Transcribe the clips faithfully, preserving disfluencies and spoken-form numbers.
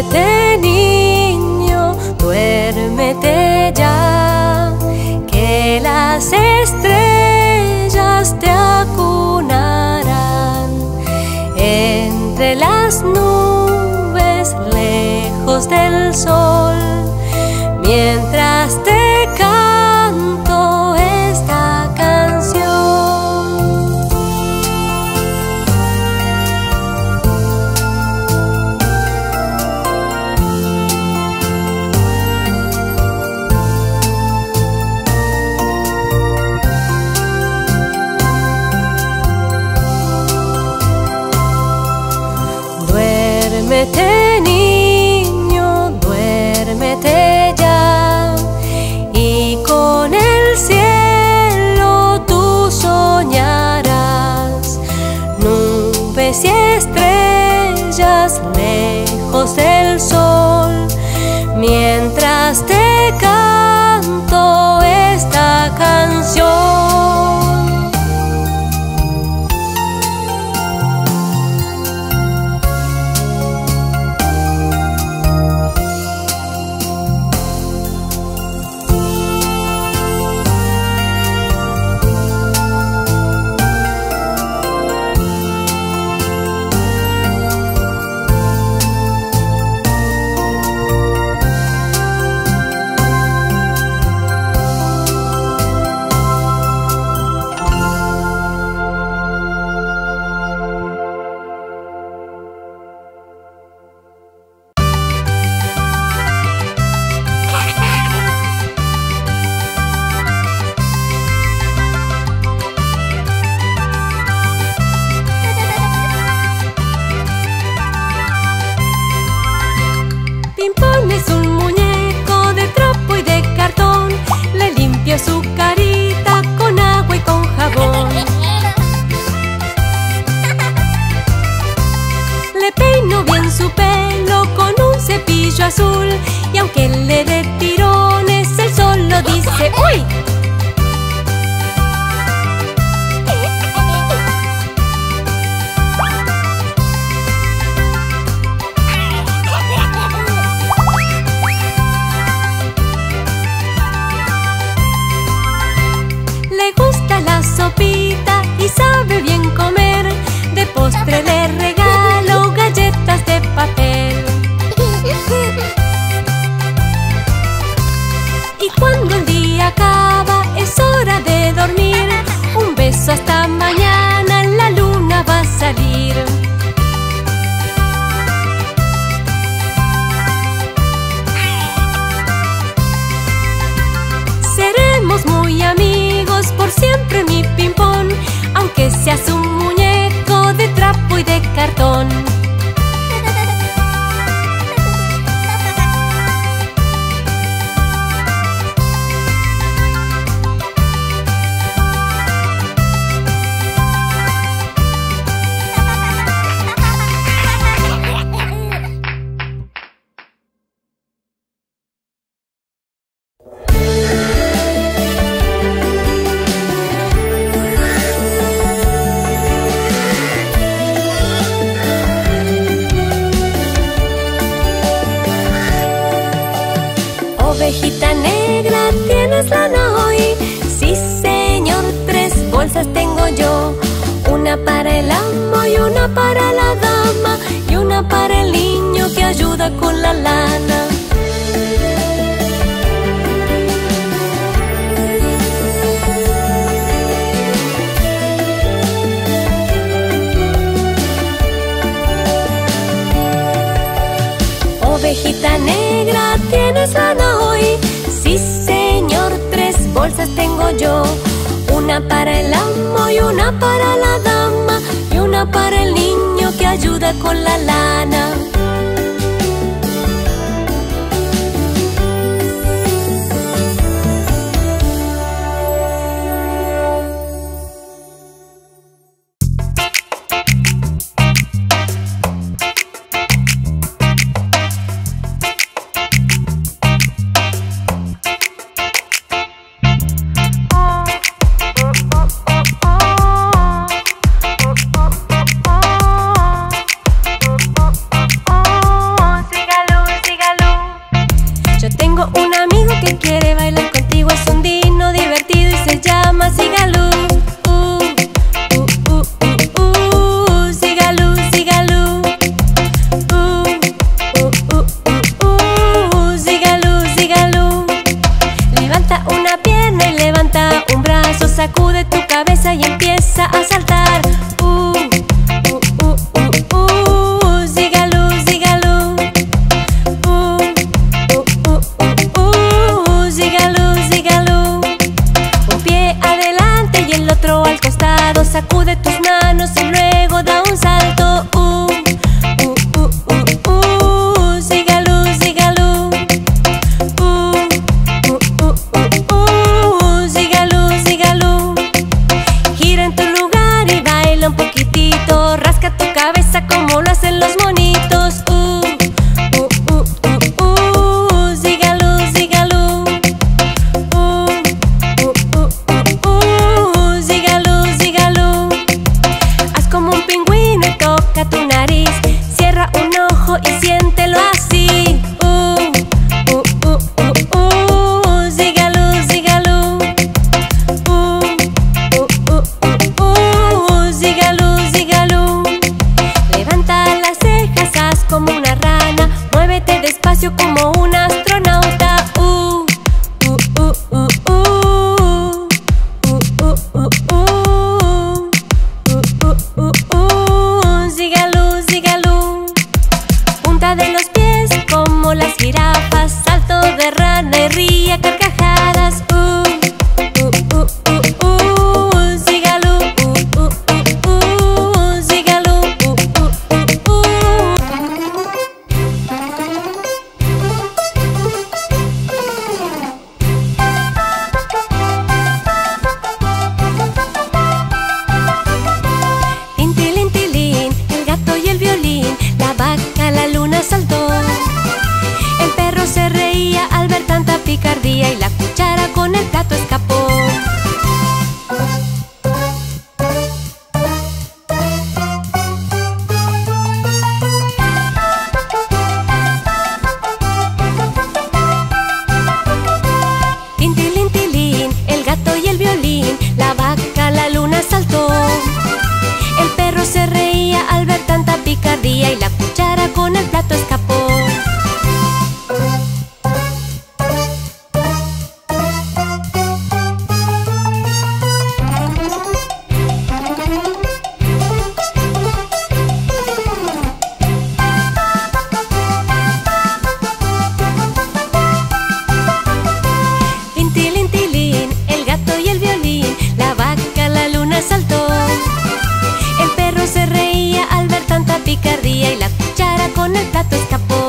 Duérmete, niño, duérmete ya, que las estrellas te acunarán entre las nubes lejos del sol, mientras te canto esta canción. Duérmete, niño, duérmete. Y estrellas lejos del sol, mientras te canto esta canción. Azul, y aunque le dé tirones, el sol lo dice ¡uy! Le gusta la sopita y sabe bien comer. De postre le regalo galletas de papel. Y cuando el día acaba, es hora de dormir. Un beso hasta mañana, la luna va a salir. Seremos muy amigos por siempre, mi Pimpón, aunque seas un muñeco de trapo y de cartón. Ovejita negra, tienes lana hoy. Sí, señor, tres bolsas tengo yo. Una para el amo y una para la dama, y una para el niño que ayuda con la lana. Oh, empieza a saltar. Uh, uh, uh, uh, uh, zigalú, zigalú. Uh, uh, uh, uh, uh, zigalú, zigalú. Un pie adelante y el otro al costado. Sacude tus manos y luego da un salto. Uh, como lo hacen los monitos. Uh, uh, uh, uh, uh, zigalú, zigalú. Uh, uh, uh, uh, uh, zigalú, zigalú. Haz como un pingüino y toca tu nariz. Cierra un ojo y siéntelo así. Uh, uh, uh, uh, uh, zigalú, zigalú. Uh, uh, uh, uh, uh, zigalú, zigalú. Levanta las cejas, haz como una rana. Muévete despacio como un astronauta. Uh, uh, uh, uh, uh, uh, uh, uh, uh, uh, uh, uh, zigalú, zigalú. Punta de los pies como las jirafas. Salto de rana y ríe a carcajadas. Uh, uh, uh, uh, uh. Y la cuchara con el plato escapó. Tin tilín tilín, el gato y el violín, la vaca, la luna saltó. El perro se reía al ver tanta picardía y la cuchara con el plato escapó. Picardía y la cuchara con el plato escapó.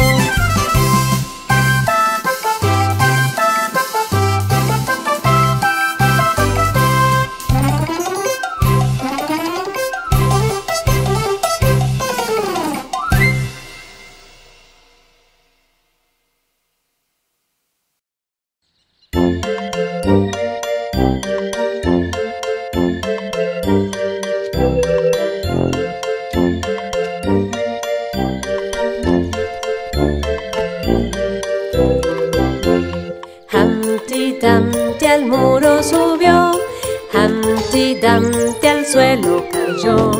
Humpty Dumpty al muro subió, Humpty Dumpty al suelo cayó.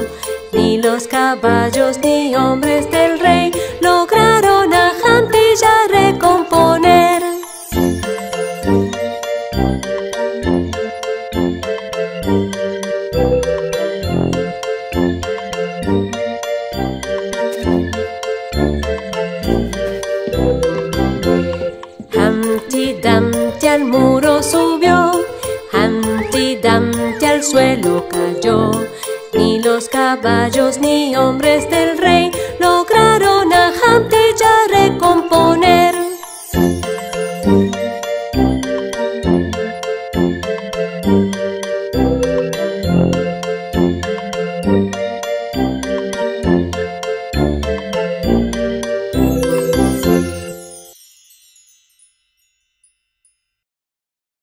Ni los caballos ni hombres del rey lograron a Humpty ya recomponer. Al muro subió, Humpty Dumpty al suelo cayó. Ni los caballos ni hombres del rey lograron.